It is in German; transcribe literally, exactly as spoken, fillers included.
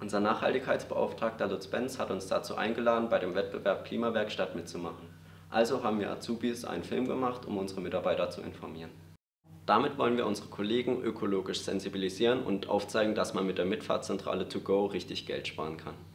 Unser Nachhaltigkeitsbeauftragter Lutz Benz hat uns dazu eingeladen, bei dem Wettbewerb Klimawerkstatt mitzumachen. Also haben wir Azubis einen Film gemacht, um unsere Mitarbeiter zu informieren. Damit wollen wir unsere Kollegen ökologisch sensibilisieren und aufzeigen, dass man mit der Mitfahrzentrale to go richtig Geld sparen kann.